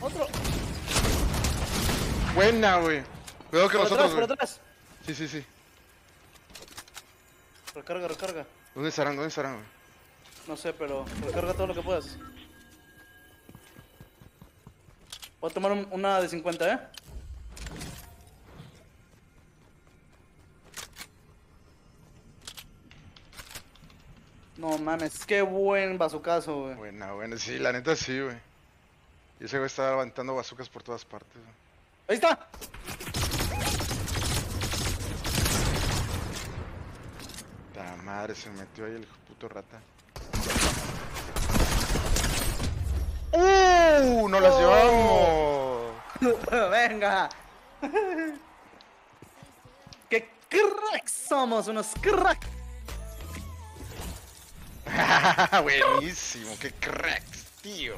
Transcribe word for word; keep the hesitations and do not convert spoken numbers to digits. Otro. Buena, güey. Cuidado que por nosotros, atrás, por atrás. Sí, sí, sí. Recarga, recarga. ¿Dónde estarán? ¿Dónde estarán, güey? No sé, pero recarga todo lo que puedas. Voy a tomar un, una de cincuenta, ¿eh? No mames, qué buen bazucazo, güey. Buena, buena, sí, la neta sí, güey. Y ese güey está levantando bazucas por todas partes, güey. ¡Ahí está! La madre, se metió ahí el puto rata. ¡Uh! ¡Nos las oh. llevamos! ¡Venga! ¡Qué cracks somos! ¡Unos cracks! ¡Buenísimo! ¡Qué cracks, tío!